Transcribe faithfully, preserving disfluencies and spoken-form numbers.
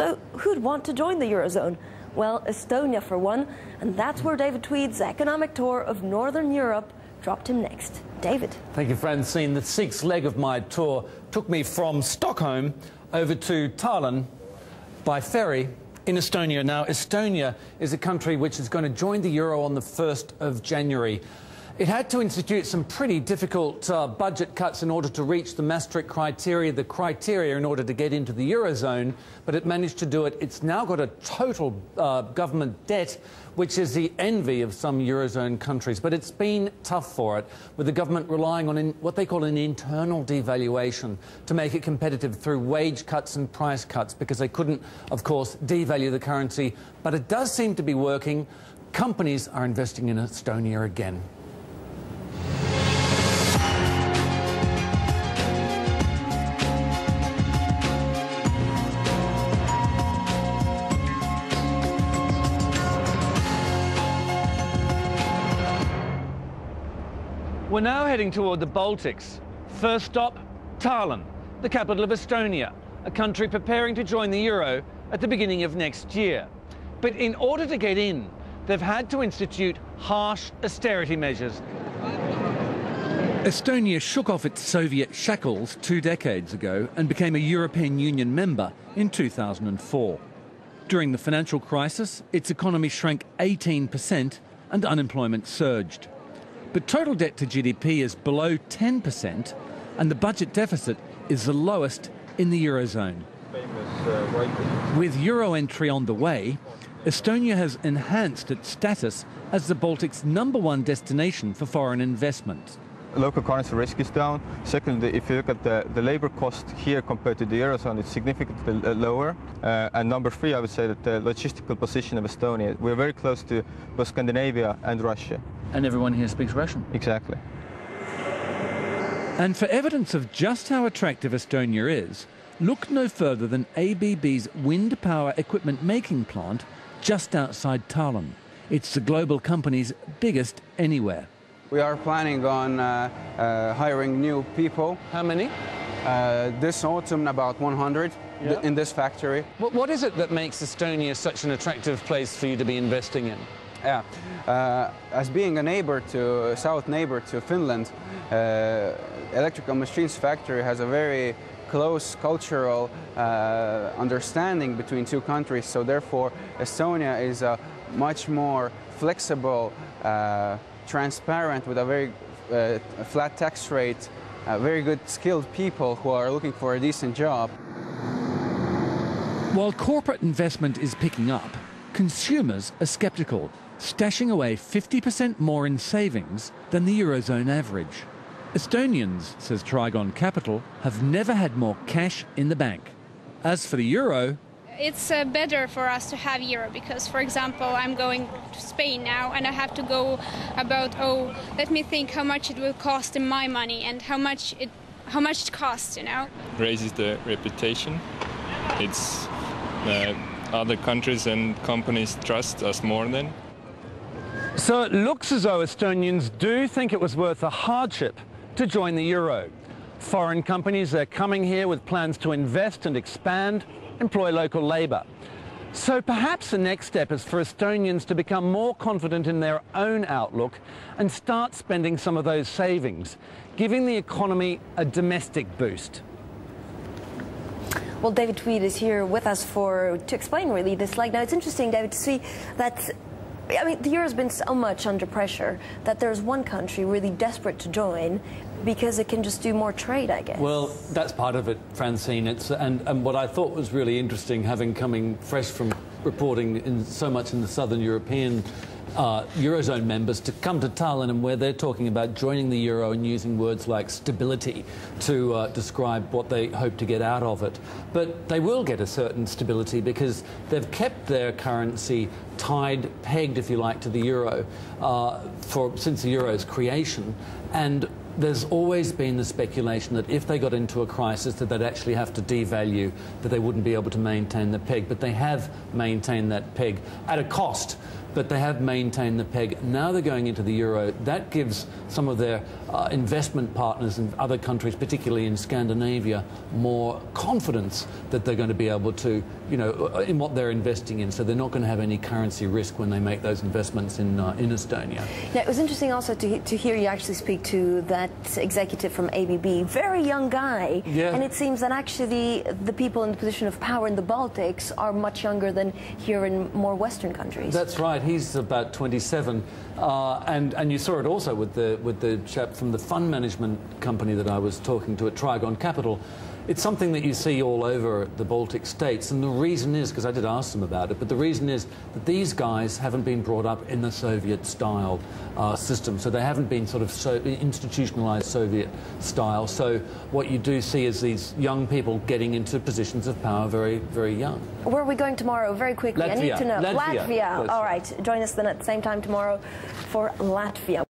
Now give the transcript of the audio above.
So who'd want to join the Eurozone? Well, Estonia for one, and that's where David Tweed's economic tour of Northern Europe dropped him next. David. Thank you, Francine. The sixth leg of my tour took me from Stockholm over to Tallinn by ferry in Estonia. Now, Estonia is a country which is going to join the Euro on the first of January. It had to institute some pretty difficult uh, budget cuts in order to reach the Maastricht criteria, the criteria in order to get into the Eurozone, but it managed to do it. It's now got a total uh, government debt, which is the envy of some Eurozone countries. But it's been tough for it, with the government relying on in, what they call an internal devaluation to make it competitive through wage cuts and price cuts, because they couldn't, of course, devalue the currency. But it does seem to be working. Companies are investing in Estonia again. We're now heading toward the Baltics. First stop, Tallinn, the capital of Estonia, a country preparing to join the Euro at the beginning of next year. But in order to get in, they've had to institute harsh austerity measures. Estonia shook off its Soviet shackles two decades ago and became a European Union member in two thousand four. During the financial crisis, its economy shrank eighteen percent and unemployment surged. But total debt to G D P is below ten percent, and the budget deficit is the lowest in the Eurozone. With Euro entry on the way, Estonia has enhanced its status as the Baltic's number one destination for foreign investment. Local currency risk is down. Secondly, if you look at the, the labour cost here compared to the Eurozone, it's significantly lower. Uh, and number three, I would say that the logistical position of Estonia, we're very close to both Scandinavia and Russia. And everyone here speaks Russian. Exactly. And for evidence of just how attractive Estonia is, look no further than A B B's wind power equipment making plant just outside Tallinn. It's the global company's biggest anywhere. We are planning on uh, uh, hiring new people. How many? Uh, this autumn, about one hundred yeah. th in this factory. What, what is it that makes Estonia such an attractive place for you to be investing in? Yeah, uh, as being a neighbor to, south neighbor to Finland, uh, Electrical Machines Factory has a very close cultural uh, understanding between two countries, so therefore Estonia is a much more flexible, uh, transparent, with a very uh, flat tax rate, uh, very good skilled people who are looking for a decent job. While corporate investment is picking up, consumers are sceptical, stashing away fifty percent more in savings than the Eurozone average. Estonians, says Trigon Capital, have never had more cash in the bank. As for the Euro, it's uh, better for us to have euro because, for example, I'm going to Spain now and I have to go about, oh, let me think how much it will cost in my money and how much it, how much it costs, you know. Raises the reputation. It's uh, other countries and companies trust us more than. So it looks as though Estonians do think it was worth a hardship to join the Euro. Foreign companies are coming here with plans to invest and expand, employ local labour. So perhaps the next step is for Estonians to become more confident in their own outlook and start spending some of those savings, giving the economy a domestic boost. Well, David Tweed is here with us for to explain really this leg. Now, it's interesting, David, to see that, I mean, the Euro's been so much under pressure that there's one country really desperate to join because it can just do more trade, I guess. Well, that's part of it, Francine. It's, and, and what I thought was really interesting, having coming fresh from reporting in, so much in the Southern European uh, Eurozone members, to come to Tallinn and where they're talking about joining the Euro and using words like stability to uh, describe what they hope to get out of it. But they will get a certain stability because they've kept their currency tied, pegged, if you like, to the Euro uh, for, since the Euro's creation. And there's always been the speculation that if they got into a crisis that they'd actually have to devalue, that they wouldn't be able to maintain the peg. But they have maintained that peg at a cost, but they have maintained the peg. Now they're going into the Euro. That gives some of their uh, investment partners in other countries, particularly in Scandinavia, more confidence that they're going to be able to you know, in what they're investing in, so they're not going to have any currency risk when they make those investments in uh, in Estonia. Now, it was interesting also to, to hear you actually speak to that executive from A B B, very young guy, yeah. And it seems that actually the people in the position of power in the Baltics are much younger than here in more Western countries. That's right. He's about twenty-seven, uh, and and you saw it also with the with the chap from the fund management company that I was talking to at Trigon Capital. It's something that you see all over the Baltic states, and the reason is, because I did ask them about it, but the reason is that these guys haven't been brought up in the Soviet-style uh, system, so they haven't been sort of so institutionalized Soviet-style, so what you do see is these young people getting into positions of power very, very young. Where are we going tomorrow? Very quickly, Latvia. I need to know. Latvia. Latvia. All right, join us then at the same time tomorrow for Latvia.